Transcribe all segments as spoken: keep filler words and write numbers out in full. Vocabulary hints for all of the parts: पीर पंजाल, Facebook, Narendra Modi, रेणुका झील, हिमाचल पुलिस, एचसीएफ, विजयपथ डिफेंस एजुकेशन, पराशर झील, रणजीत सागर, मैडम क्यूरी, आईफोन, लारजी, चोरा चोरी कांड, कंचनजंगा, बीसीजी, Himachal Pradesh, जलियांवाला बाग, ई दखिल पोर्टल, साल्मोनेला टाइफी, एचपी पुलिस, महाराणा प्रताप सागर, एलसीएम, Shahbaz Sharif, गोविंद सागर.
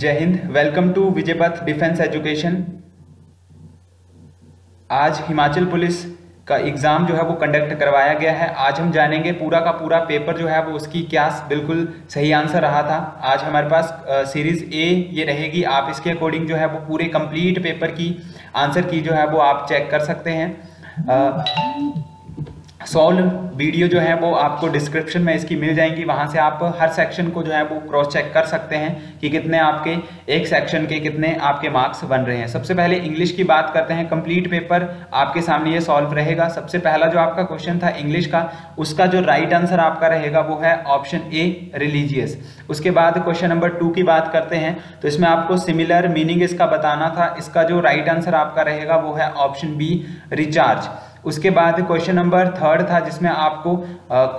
जय Hind. Welcome to विजयपथ डिफेंस एजुकेशन। आज हिमाचल पुलिस का एग्ज़ाम जो है वो कंडक्ट करवाया गया है। आज हम जानेंगे पूरा का पूरा पेपर जो है वो उसकी क्या बिल्कुल सही आंसर रहा था। आज हमारे पास सीरीज़ ए ये रहेगी। आप इसके अकॉर्डिंग जो है वो पूरे कंप्लीट पेपर की आंसर की जो है वो आप चेक कर सकते हैं। सॉल्व वीडियो जो है वो आपको डिस्क्रिप्शन में इसकी मिल जाएंगी, वहाँ से आप हर सेक्शन को जो है वो क्रॉस चेक कर सकते हैं कि कितने आपके एक सेक्शन के कितने आपके मार्क्स बन रहे हैं। सबसे पहले इंग्लिश की बात करते हैं। कंप्लीट पेपर आपके सामने ये सॉल्व रहेगा। सबसे पहला जो आपका क्वेश्चन था इंग्लिश का, उसका जो राइट आंसर आपका रहेगा वो है ऑप्शन ए रिलीजियस। उसके बाद क्वेश्चन नंबर टू की बात करते हैं, तो इसमें आपको सिमिलर मीनिंग इसका बताना था। इसका जो राइट आंसर आपका रहेगा वो है ऑप्शन बी रिचार्ज। उसके बाद क्वेश्चन नंबर थर्ड था जिसमें आपको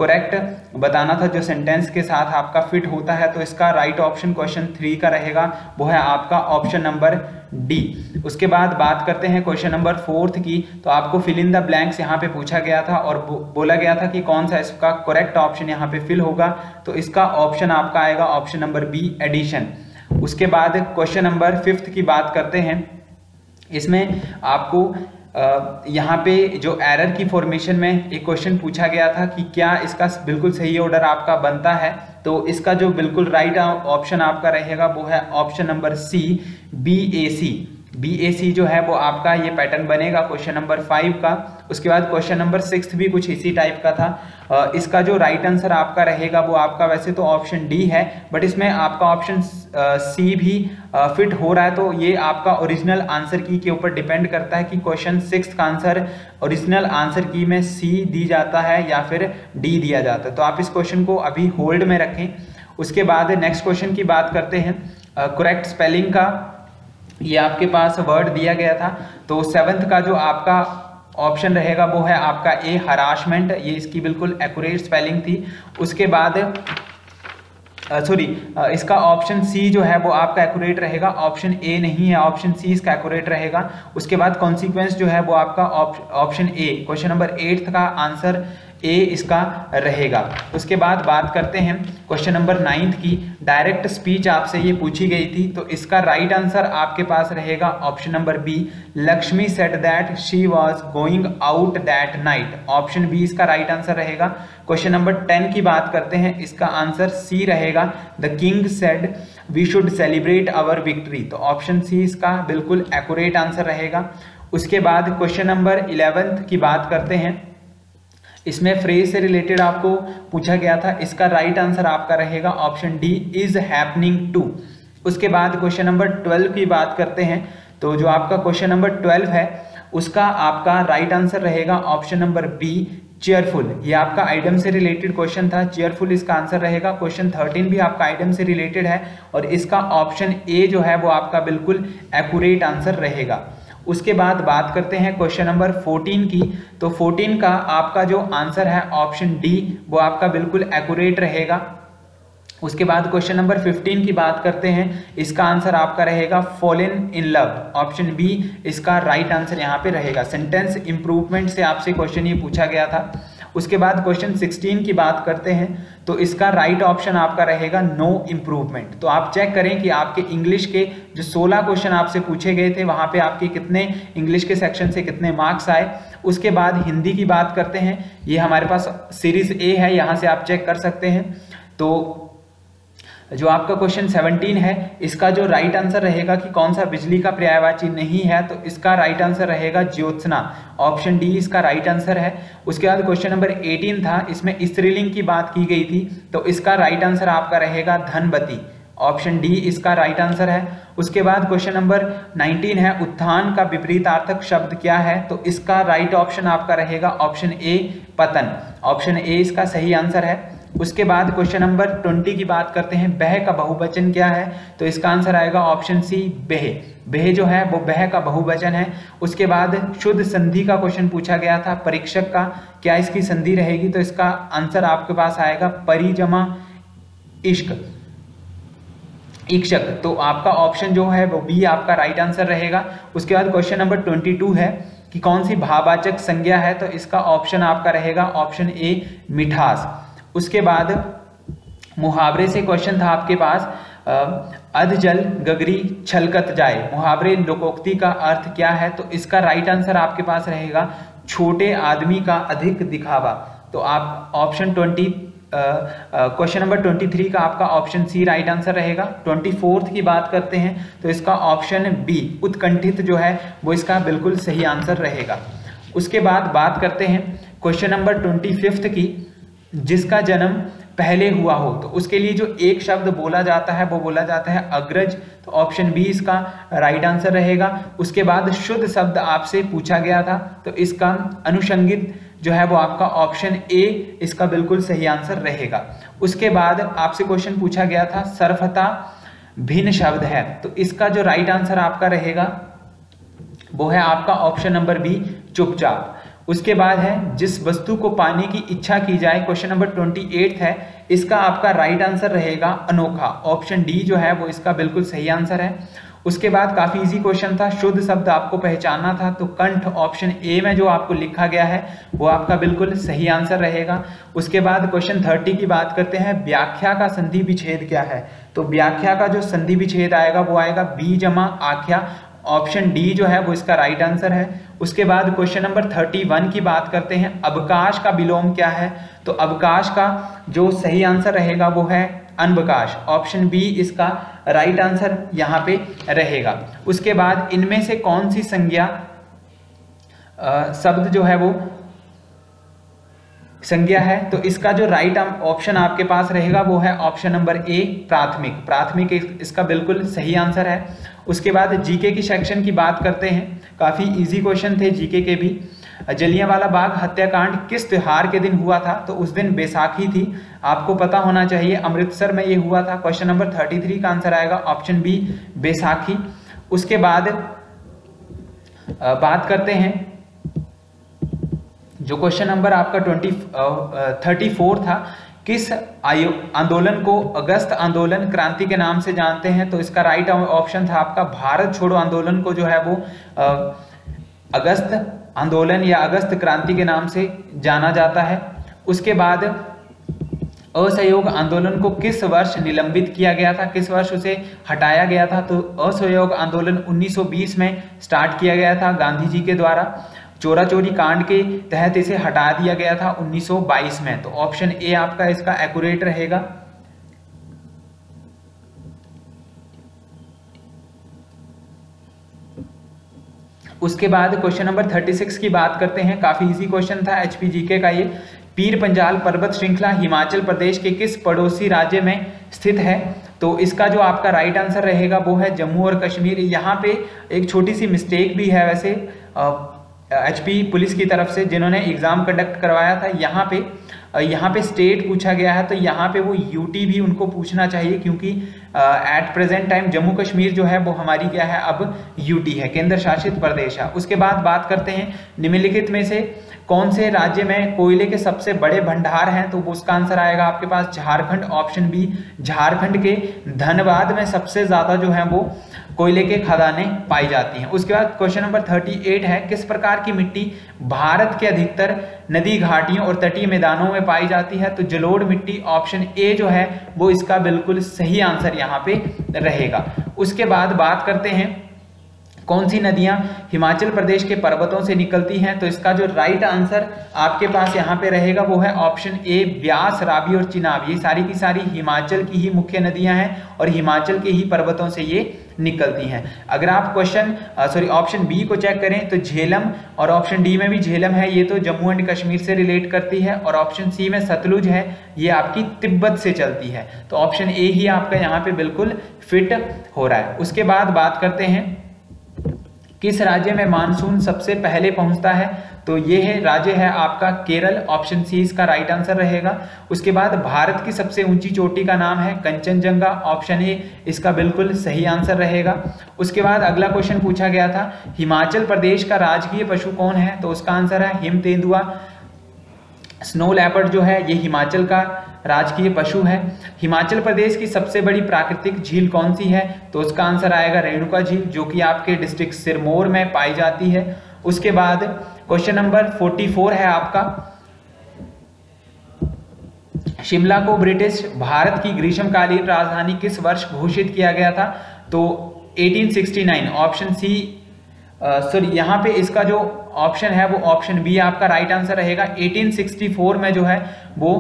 करेक्ट बताना था जो सेंटेंस के साथ आपका फिट होता है, तो इसका राइट ऑप्शन क्वेश्चन थ्री का रहेगा वो है आपका ऑप्शन नंबर डी। उसके बाद बात करते हैं क्वेश्चन नंबर फोर्थ की, तो आपको फिल इन द ब्लैंक्स यहाँ पे पूछा गया था और बोला गया था कि कौन सा इसका करेक्ट ऑप्शन यहाँ पे फिल होगा, तो इसका ऑप्शन आपका आएगा ऑप्शन नंबर बी एडिशन। उसके बाद क्वेश्चन नंबर फिफ्थ की बात करते हैं। इसमें आपको Uh, यहाँ पे जो एरर की फॉर्मेशन में एक क्वेश्चन पूछा गया था कि क्या इसका बिल्कुल सही ऑर्डर आपका बनता है, तो इसका जो बिल्कुल राइट ऑप्शन आपका रहेगा वो है option number C B A C. B A C जो है वो आपका ये पैटर्न बनेगा क्वेश्चन नंबर फाइव का। उसके बाद क्वेश्चन नंबर सिक्स भी कुछ इसी टाइप का था। इसका जो राइट आंसर आपका रहेगा वो आपका वैसे तो ऑप्शन डी है, बट इसमें आपका ऑप्शन सी भी फिट हो रहा है, तो ये आपका ओरिजिनल आंसर की के ऊपर डिपेंड करता है कि क्वेश्चन सिक्स का आंसर ओरिजिनल आंसर की में सी दी जाता है या फिर डी दिया जाता है। तो आप इस क्वेश्चन को अभी होल्ड में रखें। उसके बाद नेक्स्ट क्वेश्चन की बात करते हैं करेक्ट स्पेलिंग का। ये आपके पास वर्ड दिया गया था, तो सेवन्थ का जो आपका ऑप्शन रहेगा वो है आपका ए हरासमेंट। ये इसकी बिल्कुल एक्यूरेट स्पेलिंग थी। उसके बाद सॉरी इसका ऑप्शन सी जो है वो आपका एक्यूरेट रहेगा, ऑप्शन ए नहीं है, ऑप्शन सी इसका एक्यूरेट रहेगा। उसके बाद कॉन्सिक्वेंस जो है वो आपका option A question number eighth का आंसर ए इसका रहेगा। उसके बाद बात करते हैं क्वेश्चन नंबर नाइन्थ की। डायरेक्ट स्पीच आपसे ये पूछी गई थी, तो इसका राइट आंसर आपके पास रहेगा option number B Lakshmi said that she was going out that night. Option B इसका राइट आंसर रहेगा। क्वेश्चन नंबर टेन की बात करते हैं, इसका आंसर सी रहेगा the king said we should celebrate our victory. तो ऑप्शन सी इसका बिल्कुल एक्यूरेट आंसर रहेगा। उसके बाद क्वेश्चन नंबर इलेवेंथ की बात करते हैं। इसमें फ्रेज से रिलेटेड आपको पूछा गया था, इसका राइट आंसर आपका रहेगा option D is happening to. उसके बाद क्वेश्चन नंबर ट्वेल्व की बात करते हैं, तो जो आपका क्वेश्चन नंबर ट्वेल्व है उसका आपका राइट आंसर रहेगा ऑप्शन नंबर बी चेयरफुल। ये आपका आइटम से रिलेटेड क्वेश्चन था, चेयरफुल इसका आंसर रहेगा। क्वेश्चन थर्टीन भी आपका आइटम से रिलेटेड है और इसका ऑप्शन ए जो है वो आपका बिल्कुल एक्यूरेट आंसर रहेगा। उसके बाद बात करते हैं क्वेश्चन नंबर फोर्टीन की, तो फोर्टीन का आपका जो आंसर है ऑप्शन डी वो आपका बिल्कुल एक्यूरेट रहेगा। उसके बाद क्वेश्चन नंबर फिफ्टीन की बात करते हैं, इसका आंसर आपका रहेगा fallen in love. Option B इसका राइट आंसर यहाँ पे रहेगा। सेंटेंस इंप्रूवमेंट से आपसे क्वेश्चन ये पूछा गया था। उसके बाद क्वेश्चन सिक्सटीन की बात करते हैं, तो इसका राइट ऑप्शन आपका रहेगा नो इम्प्रूवमेंट। तो आप चेक करें कि आपके इंग्लिश के जो सोलह क्वेश्चन आपसे पूछे गए थे वहाँ पे आपके कितने इंग्लिश के सेक्शन से कितने मार्क्स आए। उसके बाद हिंदी की बात करते हैं। ये हमारे पास सीरीज ए है, यहाँ से आप चेक कर सकते हैं। तो जो आपका क्वेश्चन सत्रह है, इसका जो राइट आंसर रहेगा कि कौन सा बिजली का पर्यायवाची नहीं है, तो इसका राइट आंसर रहेगा ज्योत्सना। ऑप्शन डी इसका राइट आंसर है। उसके बाद क्वेश्चन नंबर अठारह था, इसमें स्त्रीलिंग की बात की गई थी, तो इसका राइट आंसर आपका रहेगा धनवती। ऑप्शन डी इसका राइट आंसर है। उसके बाद क्वेश्चन नंबर उन्नीस है, उत्थान का विपरीतार्थक शब्द क्या है, तो इसका राइट ऑप्शन आपका रहेगा ऑप्शन ए पतन। ऑप्शन ए इसका सही आंसर है। उसके बाद क्वेश्चन नंबर बीस की बात करते हैं, बह का बहुवचन क्या है, तो इसका आंसर आएगा ऑप्शन सी बेह। बेह जो है वो बह का बहुवचन है। उसके बाद शुद्ध संधि का क्वेश्चन पूछा गया था परीक्षक का, क्या इसकी संधि रहेगी, तो इसका आंसर आपके पास आएगा परी जमा इश्क इक्षक। तो आपका ऑप्शन जो है वो बी आपका राइट आंसर रहेगा। उसके बाद क्वेश्चन नंबर बाईस है कि कौन सी भाववाचक संज्ञा है, तो इसका ऑप्शन आपका रहेगा ऑप्शन ए मिठास। उसके बाद मुहावरे से क्वेश्चन था आपके पास, अधजल गगरी छलकत जाए मुहावरे लोकोक्ति का अर्थ क्या है, तो इसका राइट आंसर आपके पास रहेगा छोटे आदमी का अधिक दिखावा। तो आप option twenty question number twenty three का आपका ऑप्शन सी राइट आंसर रहेगा। ट्वेंटी फोर्थ की बात करते हैं तो इसका ऑप्शन बी उत्कंठित जो है वो इसका बिल्कुल सही आंसर रहेगा। उसके बाद बात करते हैं क्वेश्चन नंबर ट्वेंटी फिफ्थ की, जिसका जन्म पहले हुआ हो, तो उसके लिए जो एक शब्द बोला जाता है वो बोला जाता है अग्रज, तो ऑप्शन बी इसका राइट आंसर रहेगा। उसके बाद शुद्ध शब्द आपसे पूछा गया था, तो इसका अनुषंगित जो है वो आपका ऑप्शन ए इसका बिल्कुल सही आंसर रहेगा। उसके बाद आपसे क्वेश्चन पूछा गया था सर्वथा भिन्न शब्द है, तो इसका जो राइट आंसर आपका रहेगा वो है आपका ऑप्शन नंबर बी चुपचाप। उसके बाद है जिस वस्तु को पाने की इच्छा की जाए, क्वेश्चन नंबर ट्वेंटी एट है, इसका आपका राइट आंसर रहेगा अनोखा, ऑप्शन डी जो है वो इसका बिल्कुल सही आंसर है। उसके बाद काफी इजी क्वेश्चन था, शुद्ध शब्द आपको पहचानना था, तो कंठ ऑप्शन ए में जो आपको लिखा गया है वो आपका बिल्कुल सही आंसर रहेगा। उसके बाद क्वेश्चन थर्टी की बात करते हैं, व्याख्या का संधि विच्छेद क्या है, तो व्याख्या का जो संधि विच्छेद आएगा वो आएगा बी जमा आख्या, ऑप्शन डी जो है वो इसका राइट आंसर है। उसके बाद क्वेश्चन नंबर इकतीस की बात करते हैं, अवकाश का विलोम क्या है, तो अवकाश का जो सही आंसर रहेगा वो है अनवकाश, ऑप्शन बी इसका राइट आंसर यहाँ पे रहेगा। उसके बाद इनमें से कौन सी संज्ञा शब्द जो है वो संज्ञा है, तो इसका जो राइट ऑप्शन आपके पास रहेगा वो है ऑप्शन नंबर ए प्राथमिक, प्राथमिक इसका बिल्कुल सही आंसर है। उसके बाद जीके की सेक्शन की बात करते हैं, काफ़ी इजी क्वेश्चन थे जीके के भी। जलियांवाला बाग हत्याकांड किस त्यौहार के दिन हुआ था, तो उस दिन बैसाखी थी, आपको पता होना चाहिए अमृतसर में ये हुआ था, क्वेश्चन नंबर थर्टी थ्री का आंसर आएगा ऑप्शन बी बैसाखी। उसके बाद बात करते हैं जो क्वेश्चन नंबर आपका ट्वेंटी थर्टी फोर था, किस आयो आंदोलन को अगस्त आंदोलन क्रांति के नाम से जानते हैं, तो इसका राइट ऑप्शन था आपका भारत छोड़ो आंदोलन को जो है वो आ, अगस्त आंदोलन या अगस्त क्रांति के नाम से जाना जाता है। उसके बाद असहयोग आंदोलन को किस वर्ष निलंबित किया गया था, किस वर्ष उसे हटाया गया था, तो असहयोग आंदोलन उन्नीस सौ बीस में स्टार्ट किया गया था गांधी जी के द्वारा, चोरा चोरी कांड के तहत इसे हटा दिया गया था उन्नीस सौ बाईस में, तो ऑप्शन ए आपका इसका एक्यूरेट रहेगा। उसके बाद क्वेश्चन नंबर छत्तीस की बात करते हैं, काफी इजी क्वेश्चन था एचपीजीके का ये, पीर पंजाल पर्वत श्रृंखला हिमाचल प्रदेश के किस पड़ोसी राज्य में स्थित है, तो इसका जो आपका राइट आंसर रहेगा वो है जम्मू और कश्मीर। यहाँ पे एक छोटी सी मिस्टेक भी है वैसे एचपी पुलिस की तरफ से, जिन्होंने एग्जाम कंडक्ट करवाया था, यहाँ पे यहाँ पे स्टेट पूछा गया है, तो यहाँ पे वो यूटी भी उनको पूछना चाहिए, क्योंकि at present time Jammu Kashmir जो है वो हमारी क्या है अब यूटी है, केंद्र शासित प्रदेश है। उसके बाद बात करते हैं निम्नलिखित में से कौन से राज्य में कोयले के सबसे बड़े भंडार हैं, तो उसका आंसर आएगा आपके पास झारखंड, ऑप्शन बी झारखंड के धनबाद में सबसे ज़्यादा जो है वो कोयले के खदाने पाई जाती हैं। उसके बाद क्वेश्चन नंबर अड़तीस है, किस प्रकार की मिट्टी भारत के अधिकतर नदी घाटियों और तटीय मैदानों में पाई जाती है, तो जलोढ़ मिट्टी, ऑप्शन ए जो है वो इसका बिल्कुल सही आंसर यहाँ पे रहेगा। उसके बाद बात करते हैं कौन सी नदियां हिमाचल प्रदेश के पर्वतों से निकलती हैं, तो इसका जो राइट आंसर आपके पास यहाँ पे रहेगा वो है ऑप्शन ए ब्यास, रावी और चिनाब, ये सारी की सारी हिमाचल की ही मुख्य नदियां हैं और हिमाचल के ही पर्वतों से ये निकलती हैं। अगर आप क्वेश्चन सॉरी ऑप्शन बी को चेक करें तो झेलम, और ऑप्शन डी में भी झेलम है, ये तो जम्मू एंड कश्मीर से रिलेट करती है, और ऑप्शन सी में सतलुज है, ये आपकी तिब्बत से चलती है, तो ऑप्शन ए ही आपका यहाँ पे बिल्कुल फिट हो रहा है। उसके बाद बात करते हैं किस राज्य में मानसून सबसे पहले पहुंचता है, तो ये है राज्य है आपका केरल, ऑप्शन सी इसका राइट आंसर रहेगा। उसके बाद भारत की सबसे ऊंची चोटी का नाम है कंचनजंगा, ऑप्शन ए इसका बिल्कुल सही आंसर रहेगा। उसके बाद अगला क्वेश्चन पूछा गया था हिमाचल प्रदेश का राजकीय पशु कौन है, तो उसका आंसर है हिम तेंदुआ, स्नो लेपर्ड जो है ये हिमाचल का राजकीय पशु है। हिमाचल प्रदेश की सबसे बड़ी प्राकृतिक झील कौन सी है, तो उसका आंसर आएगा रेणुका झील, जो कि आपके डिस्ट्रिक्ट सिरमौर में पाई जाती है। उसके बाद क्वेश्चन नंबर चौवालीस है आपका, शिमला को ब्रिटिश भारत की ग्रीष्मकालीन राजधानी किस वर्ष घोषित किया गया था? तो अठारह सौ उनहत्तर ऑप्शन सी, सॉरी यहाँ पे इसका जो ऑप्शन है वो ऑप्शन बी आपका राइट आंसर रहेगा। अठारह सौ चौंसठ में जो है वो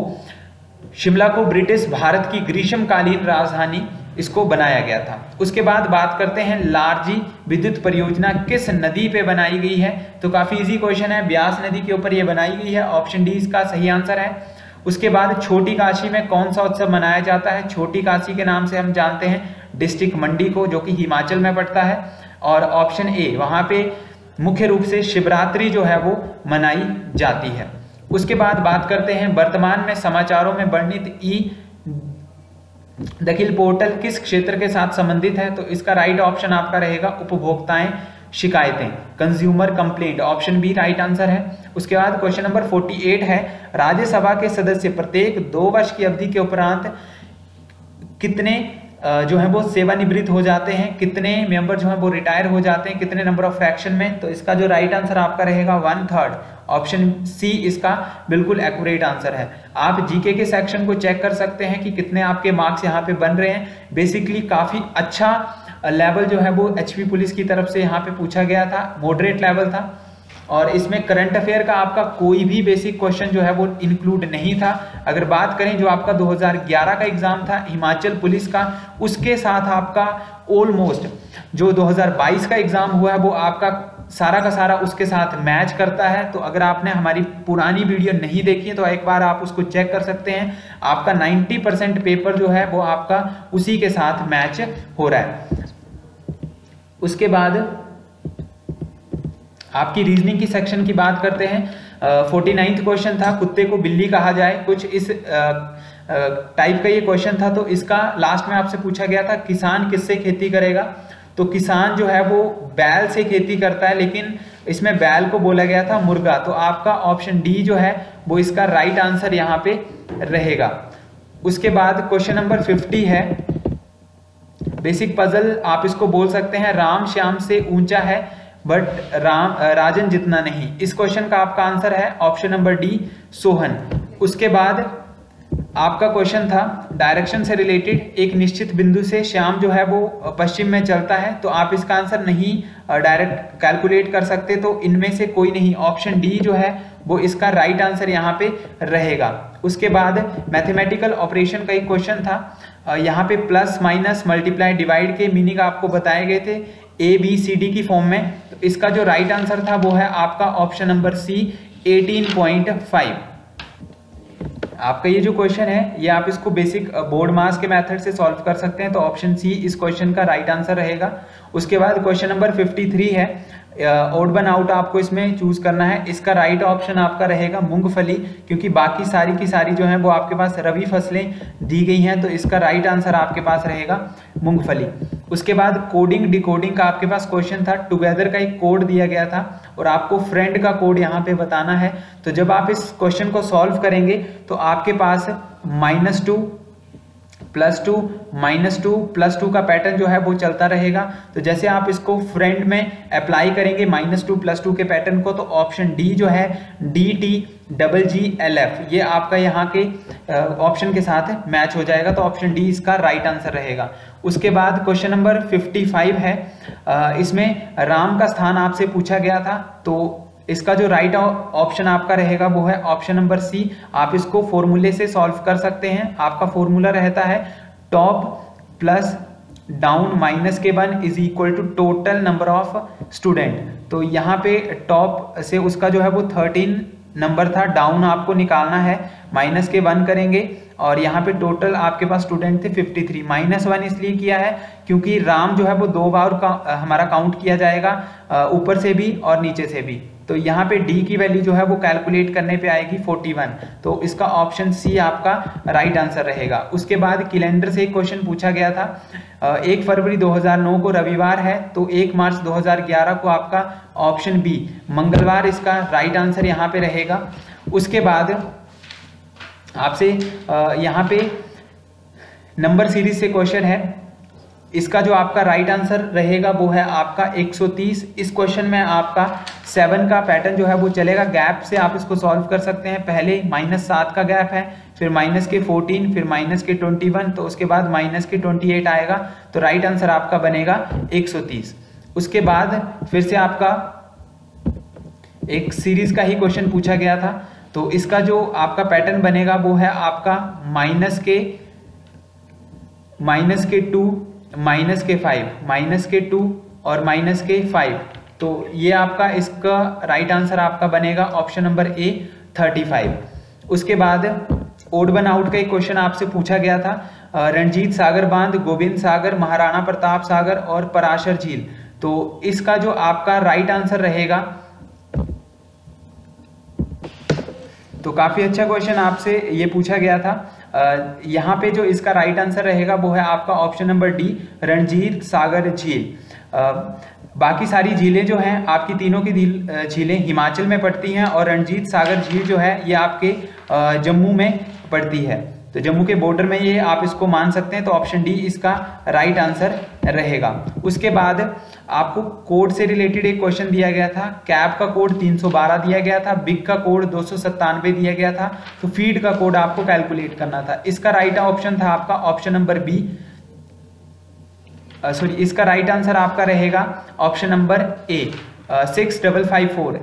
शिमला को ब्रिटिश भारत की ग्रीष्मकालीन राजधानी इसको बनाया गया था। उसके बाद बात करते हैं लारजी विद्युत परियोजना किस नदी पे बनाई गई है? तो काफ़ी इजी क्वेश्चन है, ब्यास नदी के ऊपर ये बनाई गई है, ऑप्शन डी इसका सही आंसर है। उसके बाद छोटी काशी में कौन सा उत्सव मनाया जाता है? छोटी काशी के नाम से हम जानते हैं डिस्ट्रिक्ट मंडी को, जो कि हिमाचल में पड़ता है, और ऑप्शन ए वहाँ पे मुख्य रूप से शिवरात्रि जो है वो मनाई जाती है। उसके बाद बात करते हैं वर्तमान में समाचारों में वर्णित ई दखिल पोर्टल किस क्षेत्र के साथ संबंधित है? तो इसका राइट ऑप्शन आपका रहेगा उपभोक्ताएं शिकायतें, consumer complaint, option B right answer है। उसके बाद क्वेश्चन नंबर अड़तालीस है, राज्यसभा के सदस्य प्रत्येक दो वर्ष की अवधि के उपरांत कितने जो है वो सेवानिवृत्त हो जाते हैं, कितने मेंबर जो है वो रिटायर हो जाते हैं, कितने नंबर ऑफ फ्रैक्शन में? तो इसका जो राइट आंसर आपका रहेगा वन थर्ड, ऑप्शन सी इसका बिल्कुल एक्यूरेट आंसर है। आप जीके के सेक्शन को चेक कर सकते हैं कि कितने आपके मार्क्स यहाँ पे बन रहे हैं। बेसिकली काफ़ी अच्छा लेवल जो है वो एचपी पुलिस की तरफ से यहाँ पे पूछा गया था, मॉडरेट लेवल था, और इसमें करंट अफेयर का आपका कोई भी बेसिक क्वेश्चन जो है वो इंक्लूड नहीं था। अगर बात करें जो आपका दो हज़ार ग्यारह का एग्ज़ाम था हिमाचल पुलिस का, उसके साथ आपका ऑलमोस्ट जो दो हज़ार बाईस का एग्ज़ाम हुआ है वो आपका सारा का सारा उसके साथ मैच करता है। तो अगर आपने हमारी पुरानी वीडियो नहीं देखी है तो एक बार आप उसको चेक कर सकते हैं। आपका नब्बे परसेंट पेपर जो है वो आपका उसी के साथ मैच हो रहा है। उसके बाद आपकी रीजनिंग की सेक्शन की बात करते हैं। फोर्टी नाइन्थ क्वेश्चन था, कुत्ते को बिल्ली कहा जाए, कुछ इस टाइप का ये क्वेश्चन था। तो इसका लास्ट में आपसे पूछा गया था किसान किससे खेती करेगा? तो किसान जो है वो बैल से खेती करता है, लेकिन इसमें बैल को बोला गया था मुर्गा। तो आपका ऑप्शन डी जो है वो इसका राइट आंसर यहाँ पे रहेगा। उसके बाद क्वेश्चन नंबर फिफ्टी है, बेसिक पजल आप इसको बोल सकते हैं। राम श्याम से ऊंचा है बट राम राजन जितना नहीं, इस क्वेश्चन का आपका आंसर है ऑप्शन नंबर डी सोहन। उसके बाद आपका क्वेश्चन था डायरेक्शन से रिलेटेड, एक निश्चित बिंदु से श्याम जो है वो पश्चिम में चलता है, तो आप इसका आंसर नहीं डायरेक्ट कैलकुलेट कर सकते, तो इनमें से कोई नहीं, ऑप्शन डी जो है वो इसका राइट आंसर यहाँ पे रहेगा। उसके बाद मैथमेटिकल ऑपरेशन का एक क्वेश्चन था, यहाँ पे प्लस माइनस मल्टीप्लाई डिवाइड के मीनिंग आपको बताए गए थे ए बी सी डी की फॉर्म में। तो इसका जो राइट आंसर था वो है आपका ऑप्शन नंबर सी अठारह पॉइंट फाइव। आपका ये जो क्वेश्चन है ये आप इसको बेसिक बोर्ड मास के मेथड से सॉल्व कर सकते हैं, तो ऑप्शन सी इस क्वेश्चन का राइट आंसर रहेगा। उसके बाद क्वेश्चन नंबर तिरेपन है, ऑड वन आउट आपको इसमें चूज करना है, इसका राइट ऑप्शन आपका रहेगा मूंगफली, क्योंकि बाकी सारी की सारी जो है वो आपके पास रबी फसलें दी गई हैं, तो इसका राइट आंसर आपके पास रहेगा मूंगफली। उसके बाद कोडिंग डिकोडिंग का आपके पास क्वेश्चन था, टुगेदर का एक कोड दिया गया था और आपको फ्रेंड का कोड यहाँ पे बताना है। तो जब आप इस क्वेश्चन को सॉल्व करेंगे तो आपके पास minus two plus two minus two plus two का पैटर्न जो है वो चलता रहेगा। तो जैसे आप इसको फ्रेंड में अप्लाई करेंगे माइनस टू प्लस टू के पैटर्न को, तो ऑप्शन डी जो है D T double G L F ये आपका यहाँ के ऑप्शन के साथ मैच हो जाएगा, तो ऑप्शन डी इसका राइट आंसर रहेगा। उसके बाद क्वेश्चन नंबर पचपन है, इसमें राम का स्थान आपसे पूछा गया था, तो इसका जो राइट ऑप्शन आपका रहेगा वो है ऑप्शन नंबर सी। आप इसको फॉर्मूले से सॉल्व कर सकते हैं, आपका फॉर्मूला रहता है टॉप प्लस डाउन माइनस के one is equal to total number of student. तो यहाँ पे टॉप से उसका जो है वो थर्टीन नंबर था, डाउन आपको निकालना है, माइनस के वन करेंगे, और यहाँ पे टोटल आपके पास स्टूडेंट थे तिरेपन। माइनस वन इसलिए किया है क्योंकि राम जो है वो दो बार का, हमारा काउंट किया जाएगा, ऊपर से भी और नीचे से भी। तो यहाँ पे डी की वैल्यू जो है वो कैलकुलेट करने पे आएगी इकतालीस, तो इसका ऑप्शन सी आपका राइट आंसर रहेगा। उसके बाद कैलेंडर से एक क्वेश्चन पूछा गया था, एक फरवरी दो हज़ार नौ को रविवार है, तो एक मार्च दो हज़ार ग्यारह को आपका ऑप्शन बी मंगलवार इसका राइट आंसर यहाँ पे रहेगा। उसके बाद आपसे यहाँ पे नंबर सीरीज से क्वेश्चन है, इसका जो आपका राइट आंसर रहेगा वो है आपका एक सौ तीस। इस क्वेश्चन में आपका सेवन का पैटर्न जो है वो चलेगा, गैप से आप इसको सॉल्व कर सकते हैं। पहले माइनस सात का गैप है, फिर माइनस के फोर्टीन, फिर माइनस के ट्वेंटी वन, तो उसके बाद माइनस के ट्वेंटी एट आएगा, तो राइट आंसर आपका बनेगा एक सौ तीस। उसके बाद फिर से आपका एक सीरीज का ही क्वेश्चन पूछा गया था, तो इसका जो आपका पैटर्न बनेगा वो है आपका माइनस के माइनस के टू, माइनस के फाइव, माइनस के टू और माइनस के फाइव। तो ये आपका इसका राइट आंसर आपका बनेगा option number A thirty five. उसके बाद ओड वन आउट का एक क्वेश्चन आपसे पूछा गया था, रणजीत सागर बांध, गोविंद सागर, महाराणा प्रताप सागर और पराशर झील। तो इसका जो आपका राइट आंसर रहेगा, तो काफी अच्छा क्वेश्चन आपसे ये पूछा गया था। यहाँ पे जो इसका राइट आंसर रहेगा वो है आपका option number D रणजीत सागर झील। बाकी सारी झीलें जो हैं आपकी तीनों की झीलें हिमाचल में पड़ती हैं और रणजीत सागर झील जो है ये आपके जम्मू में पड़ती है, तो जम्मू के बॉर्डर में ये आप इसको मान सकते हैं। तो ऑप्शन डी इसका राइट आंसर रहेगा। उसके बाद आपको कोड से रिलेटेड एक क्वेश्चन दिया गया था, कैब का कोड तीन सौ बारह दिया गया था, बिग का कोड दो सौ सत्तानवे दिया गया था, तो फीड का कोड आपको कैलकुलेट करना था। इसका राइट ऑप्शन था आपका option number B, sorry uh, इसका राइट आंसर आपका रहेगा option number A six double five four.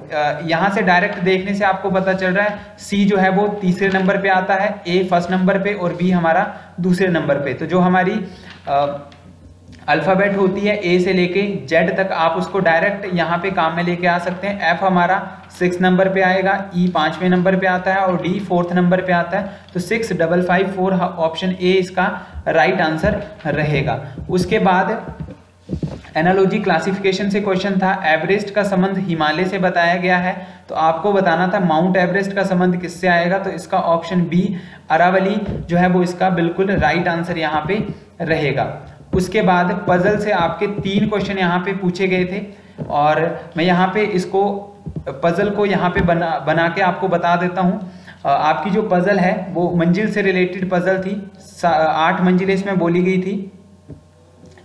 यहाँ से डायरेक्ट देखने से आपको पता चल रहा है सी जो है वो तीसरे नंबर पे आता है, ए फर्स्ट नंबर पे और बी हमारा दूसरे नंबर पे। तो जो हमारी अल्फ़ाबेट uh, होती है ए से लेके जेड तक आप उसको डायरेक्ट यहाँ पे काम में लेके आ सकते हैं। एफ हमारा सिक्स नंबर पे आएगा, ई e पाँचवें नंबर पे आता है और डी फोर्थ नंबर पे आता है। तो six double five four option A इसका राइट आंसर रहेगा। उसके बाद एनालॉजी क्लासिफिकेशन से क्वेश्चन था, एवरेस्ट का संबंध हिमालय से बताया गया है, तो आपको बताना था माउंट एवरेस्ट का संबंध किससे आएगा। तो इसका ऑप्शन बी अरावली जो है वो इसका बिल्कुल राइट आंसर यहाँ पे रहेगा। उसके बाद पजल से आपके तीन क्वेश्चन यहाँ पे पूछे गए थे और मैं यहाँ पे इसको पजल को यहाँ पे बना बना के आपको बता देता हूँ। आपकी जो पजल है वो मंजिल से रिलेटेड पजल थी, आठ मंजिलें इसमें बोली गई थी,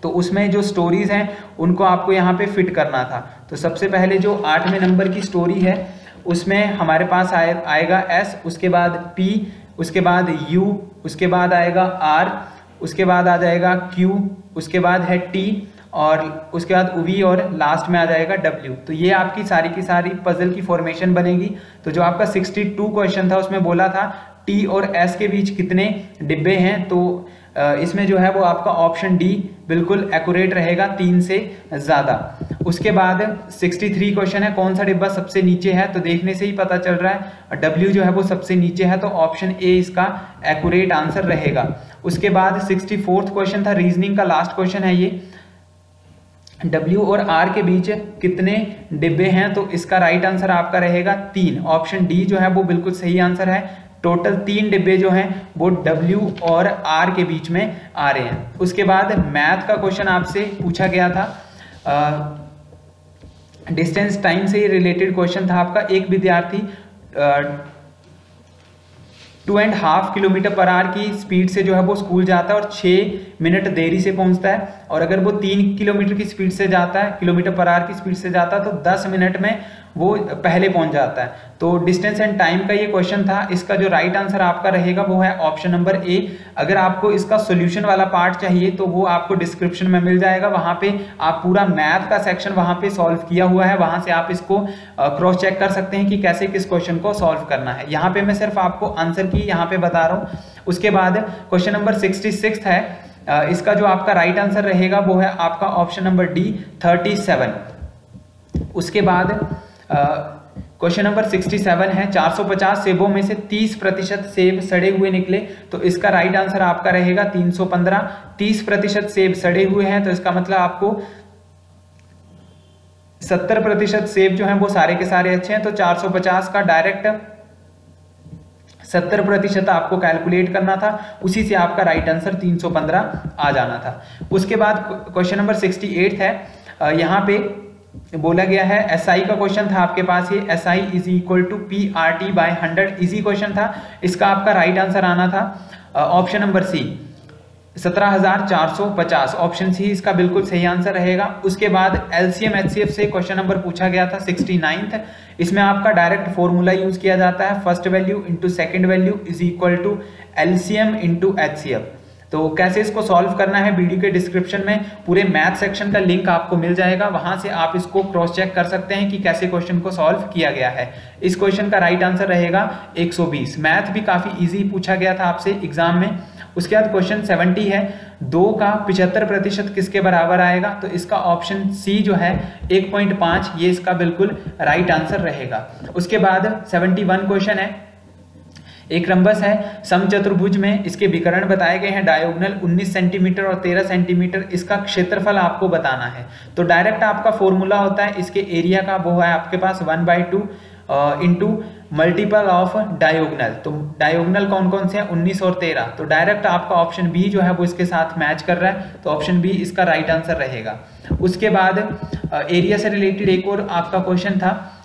तो उसमें जो स्टोरीज हैं उनको आपको यहाँ पे फिट करना था। तो सबसे पहले जो आठवें नंबर की स्टोरी है उसमें हमारे पास आए आएगा एस, उसके बाद पी, उसके बाद यू, उसके बाद आएगा आर, उसके बाद आ जाएगा क्यू, उसके बाद है टी और उसके बाद वी और लास्ट में आ जाएगा डब्ल्यू। तो ये आपकी सारी की सारी पजल की फॉर्मेशन बनेगी। तो जो आपका सिक्सटी टू क्वेश्चन था उसमें बोला था टी और एस के बीच कितने डिब्बे हैं, तो इसमें जो है वो आपका ऑप्शन डी बिल्कुल एक्यूरेट रहेगा, तीन से ज़्यादा। उसके बाद सिक्सटी थ्री क्वेश्चन है, कौन सा डिब्बा सबसे नीचे है, तो देखने से ही पता चल रहा है डब्ल्यू जो है वो सबसे नीचे है, तो ऑप्शन ए इसका एक्यूरेट आंसर रहेगा। उसके बाद सिक्सटी फोर्थ क्वेश्चन था, रीजनिंग का लास्ट क्वेश्चन है ये, डब्ल्यू और आर के बीच कितने डिब्बे हैं, तो इसका राइट आंसर आपका रहेगा तीन। ऑप्शन डी जो है वो बिल्कुल सही आंसर है। टोटल तीन डिब्बे जो हैं वो W और R के बीच में आ रहे हैं। उसके बाद मैथ का क्वेश्चन आपसे पूछा गया था, डिस्टेंस टाइम से रिलेटेड क्वेश्चन था आपका। एक विद्यार्थी two and half kilometre per hour की स्पीड से जो है वो स्कूल जाता है और छः मिनट देरी से पहुंचता है, और अगर वो तीन किलोमीटर की स्पीड से जाता है किलोमीटर पर आवर की स्पीड से जाता है तो दस मिनट में वो पहले पहुंच जाता है। तो डिस्टेंस एंड टाइम का ये क्वेश्चन था, इसका जो राइट आंसर आपका रहेगा वो है ऑप्शन नंबर ए। अगर आपको इसका सॉल्यूशन वाला पार्ट चाहिए तो वो आपको डिस्क्रिप्शन में मिल जाएगा, वहाँ पे आप पूरा मैथ का सेक्शन वहाँ पे सॉल्व किया हुआ है, वहाँ से आप इसको क्रॉस चेक कर सकते हैं कि कैसे किस क्वेश्चन को सॉल्व करना है। यहाँ पे मैं सिर्फ आपको आंसर की यहाँ पे बता रहा हूँ। उसके बाद क्वेश्चन नंबर सिक्सटी सिक्स है, इसका जो आपका राइट आंसर रहेगा वो है आपका option number D thirty seven. उसके बाद क्वेश्चन नंबर सिक्सटी सेवन है, चार सौ पचास सेबों में से तीस प्रतिशत सेब सड़े हुए निकले, तो इसका राइट आंसर आपका रहेगा तीन सौ पंद्रह। तीस प्रतिशत सेब सड़े हुए हैं तो इसका मतलब आपको सत्तर प्रतिशत सेब जो हैं वो सारे के सारे अच्छे हैं, तो चार सौ पचास का डायरेक्ट सत्तर प्रतिशत आपको कैलकुलेट करना था, उसी से आपका राइट आंसर तीन सौ पंद्रह आ जाना था। उसके बाद क्वेश्चन नंबर सिक्सटी एट है, यहाँ पे बोला गया है एसआई का क्वेश्चन था आपके पास, ये SI is equal to P R T by hundred easy question था, इसका आपका राइट आंसर आना था ऑप्शन नंबर सी सत्रह हज़ार चार सौ पचास ऑप्शन सी इसका बिल्कुल सही आंसर रहेगा। उसके बाद एलसीएम एचसीएफ से क्वेश्चन नंबर पूछा गया था सिक्सटी नाइन्थ, इसमें आपका डायरेक्ट फॉर्मूला यूज किया जाता है, first value into second value is equal to एलसीएम into एचसीएफ। तो कैसे इसको सॉल्व करना है, वीडियो के डिस्क्रिप्शन में पूरे मैथ सेक्शन का लिंक आपको मिल जाएगा, वहां से आप इसको क्रॉस चेक कर सकते हैं कि कैसे क्वेश्चन को सॉल्व किया गया है। इस क्वेश्चन का राइट आंसर रहेगा एक सौ बीस। मैथ भी काफी इजी पूछा गया था आपसे एग्जाम में। उसके बाद क्वेश्चन सत्तर है, दो का पिछहत्तर प्रतिशत किसके बराबर आएगा, तो इसका ऑप्शन सी जो है एक पॉइंट पाँच, ये इसका बिल्कुल राइट आंसर रहेगा। उसके बाद इकहत्तर क्वेश्चन है, एक रम्बस है समचतुर्भुज में, इसके विकर्ण बताए गए हैं, डायोगनल उन्नीस सेंटीमीटर और तेरह सेंटीमीटर, इसका क्षेत्रफल आपको बताना है। तो डायरेक्ट आपका फॉर्मूला होता है इसके एरिया का, वो है आपके पास one by two into multiple of diagonal. तो डायोगनल कौन कौन से हैं, उन्नीस और तेरह, तो डायरेक्ट आपका ऑप्शन बी जो है वो इसके साथ मैच कर रहा है, तो ऑप्शन बी इसका राइट आंसर रहेगा। उसके बाद एरिया से रिलेटेड एक और आपका क्वेश्चन था,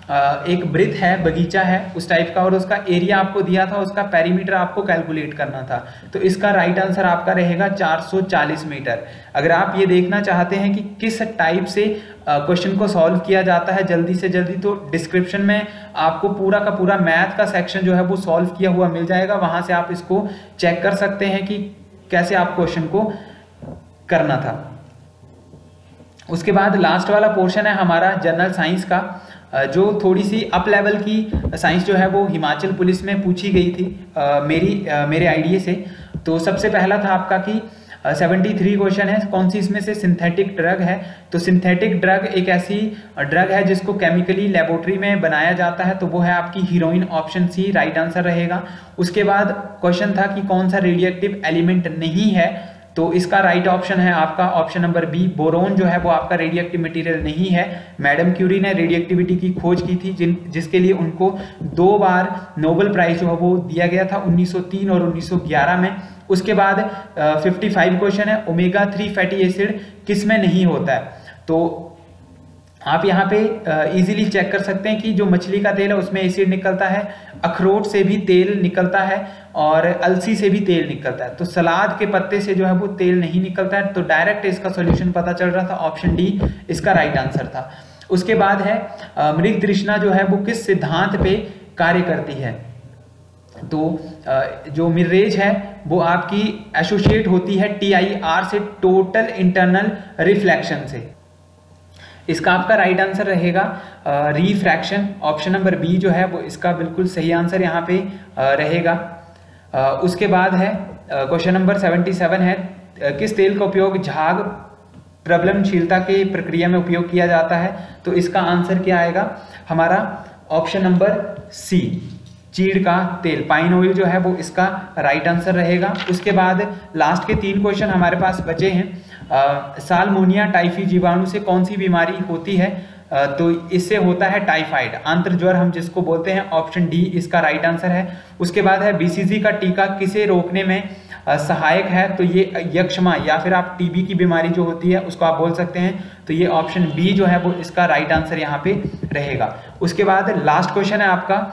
एक वृत्त है, बगीचा है उस टाइप का, और उसका एरिया आपको दिया था, उसका पेरीमीटर आपको कैलकुलेट करना था, तो इसका राइट आंसर आपका रहेगा चार सौ चालीस मीटर। अगर आप ये देखना चाहते हैं कि किस टाइप से क्वेश्चन को सॉल्व किया जाता है जल्दी से जल्दी, तो डिस्क्रिप्शन में आपको पूरा का पूरा मैथ का सेक्शन जो है वो सॉल्व किया हुआ मिल जाएगा, वहां से आप इसको चेक कर सकते हैं कि कैसे आप क्वेश्चन को करना था। उसके बाद लास्ट वाला पोर्शन है हमारा जनरल साइंस का, जो थोड़ी सी अप लेवल की साइंस जो है वो हिमाचल पुलिस में पूछी गई थी आ, मेरी आ, मेरे आइडिया से। तो सबसे पहला था आपका कि तिहत्तर क्वेश्चन है, कौन सी इसमें से सिंथेटिक ड्रग है, तो सिंथेटिक ड्रग एक ऐसी ड्रग है जिसको केमिकली लेबोरेटरी में बनाया जाता है, तो वो है आपकी heroine, option C right answer रहेगा। उसके बाद क्वेश्चन था कि कौन सा रेडियोएक्टिव एलिमेंट नहीं है, तो इसका राइट ऑप्शन है आपका ऑप्शन नंबर बी, बोरोन जो है वो आपका रेडियोएक्टिव मटेरियल नहीं है। मैडम क्यूरी ने रेडियोएक्टिविटी की खोज की थी, जिन जिसके लिए उनको दो बार नोबेल प्राइज जो है वो दिया गया था उन्नीस सौ तीन और उन्नीस सौ ग्यारह में। उसके बाद पचपन क्वेश्चन है, ओमेगा थ्री फैटी एसिड किस में नहीं होता है, तो आप यहाँ पे इजीली चेक कर सकते हैं कि जो मछली का तेल है उसमें एसिड निकलता है, अखरोट से भी तेल निकलता है और अलसी से भी तेल निकलता है, तो सलाद के पत्ते से जो है वो तेल नहीं निकलता है, तो डायरेक्ट इसका सॉल्यूशन पता चल रहा था, ऑप्शन डी इसका राइट आंसर था। उसके बाद है मृग तृष्णा जो है वो किस सिद्धांत पे कार्य करती है, तो जो मिररेज है वो आपकी एसोसिएट होती है टी आई आर से, टोटल इंटरनल रिफ्लेक्शन से, इसका आपका राइट आंसर रहेगा रिफ्रैक्शन, ऑप्शन नंबर बी जो है वो इसका बिल्कुल सही आंसर यहाँ पे आ, रहेगा। आ, उसके बाद है क्वेश्चन नंबर सतहत्तर है, आ, किस तेल का उपयोग झाग प्रबलनशीलता के प्रक्रिया में उपयोग किया जाता है, तो इसका आंसर क्या आएगा हमारा ऑप्शन नंबर सी, चीड़ का तेल, पाइन ऑयल जो है वो इसका राइट आंसर रहेगा। उसके बाद लास्ट के तीन क्वेश्चन हमारे पास बचे हैं, साल्मोनेला टाइफी जीवाणु से कौन सी बीमारी होती है, आ, तो इससे होता है टाइफाइड, आंत्रज्वर हम जिसको बोलते हैं, ऑप्शन डी इसका राइट आंसर है। उसके बाद है बीसीजी का टीका किसे रोकने में आ, सहायक है, तो ये यक्ष्मा या फिर आप टीबी की बीमारी जो होती है उसको आप बोल सकते हैं, तो ये ऑप्शन बी जो है वो इसका राइट आंसर यहाँ पे रहेगा। उसके बाद लास्ट क्वेश्चन है आपका,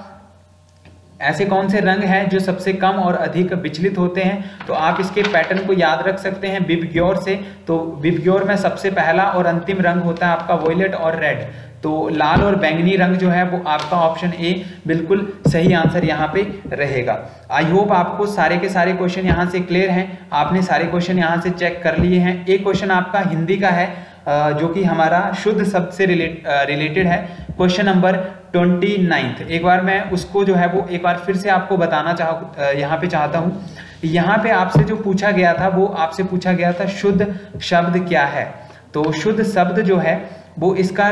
ऐसे कौन से रंग हैं जो सबसे कम और अधिक विचलित होते हैं, तो आप इसके पैटर्न को याद रख सकते हैं बिबग्योर से, तो बिबग्योर में सबसे पहला और अंतिम रंग होता है आपका वॉयलेट और रेड, तो लाल और बैंगनी रंग जो है वो आपका ऑप्शन ए बिल्कुल सही आंसर यहाँ पे रहेगा। आई होप आपको सारे के सारे क्वेश्चन यहाँ से क्लियर हैं, आपने सारे क्वेश्चन यहाँ से चेक कर लिए हैं। एक क्वेश्चन आपका हिंदी का है जो कि हमारा शुद्ध शब्द से रिलेट रिलेटेड है, क्वेश्चन नंबर ट्वेंटी नाइन्थ, एक बार मैं उसको जो है वो एक बार फिर से आपको बताना चाह यहाँ पे चाहता हूँ। यहाँ पे आपसे जो पूछा गया था वो आपसे पूछा गया था शुद्ध शब्द क्या है, तो शुद्ध शब्द जो है वो इसका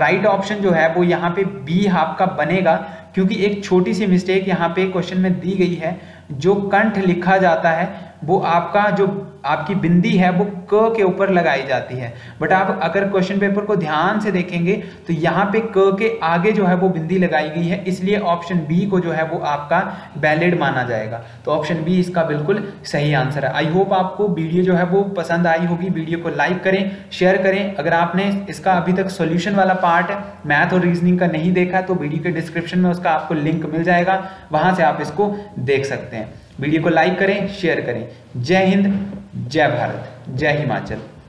राइट ऑप्शन जो है वो यहाँ पे बी आपका बनेगा, क्योंकि एक छोटी सी मिस्टेक यहाँ पे क्वेश्चन में दी गई है, जो कंठ लिखा जाता है वो आपका जो आपकी बिंदी है वो क के ऊपर लगाई जाती है, बट आप अगर क्वेश्चन पेपर को ध्यान से देखेंगे तो यहाँ पे क के आगे जो है वो बिंदी लगाई गई है, इसलिए ऑप्शन बी को जो है वो आपका वैलिड माना जाएगा, तो ऑप्शन बी इसका बिल्कुल सही आंसर है। आई होप आपको वीडियो जो है वो पसंद आई होगी, वीडियो को लाइक करें, शेयर करें। अगर आपने इसका अभी तक सोल्यूशन वाला पार्ट मैथ और रीजनिंग का नहीं देखा तो वीडियो के डिस्क्रिप्शन में उसका आपको लिंक मिल जाएगा, वहाँ से आप इसको देख सकते हैं। वीडियो को लाइक करें, शेयर करें। जय हिंद। जय भारत, जय हिमाचल।